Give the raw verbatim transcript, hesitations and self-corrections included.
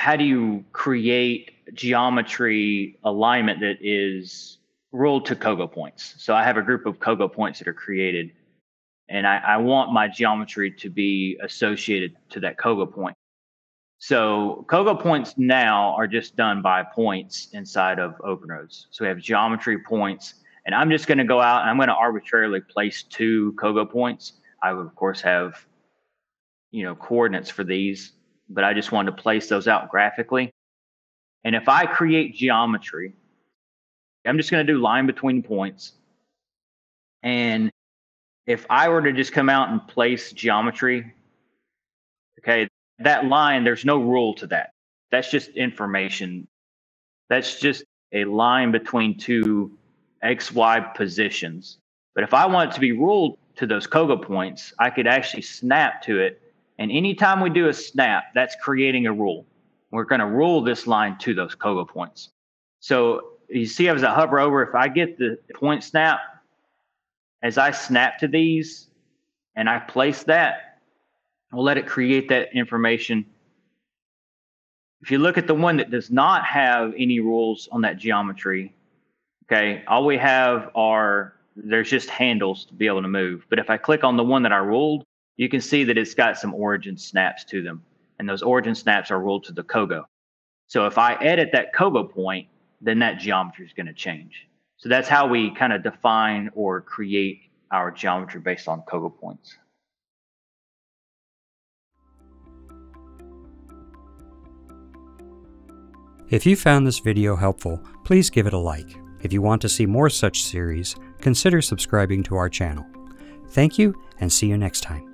how do you create geometry alignment that is ruled to COGO points? So I have a group of COGO points that are created, and I, I want my geometry to be associated to that COGO point. So COGO points now are just done by points inside of OpenRoads. So we have geometry points, and I'm just going to go out and I'm going to arbitrarily place two COGO points. I would, of course, have, you know, coordinates for these, but I just wanted to place those out graphically. And if I create geometry, I'm just going to do line between points. And if I were to just come out and place geometry, okay, that line, there's no rule to that. That's just information. That's just a line between two X Y positions. But if I want it to be ruled to those COGO points, I could actually snap to it. And anytime we do a snap, that's creating a rule. We're going to rule this line to those COGO points. So you see, as I hover over, if I get the point snap, as I snap to these and I place that, we'll let it create that information. If you look at the one that does not have any rules on that geometry, okay, all we have are, there's just handles to be able to move. But if I click on the one that I ruled, you can see that it's got some origin snaps to them. And those origin snaps are ruled to the COGO. So if I edit that COGO point, then that geometry is going to change. So that's how we kind of define or create our geometry based on COGO points. If you found this video helpful, please give it a like. If you want to see more such series, consider subscribing to our channel. Thank you, and see you next time.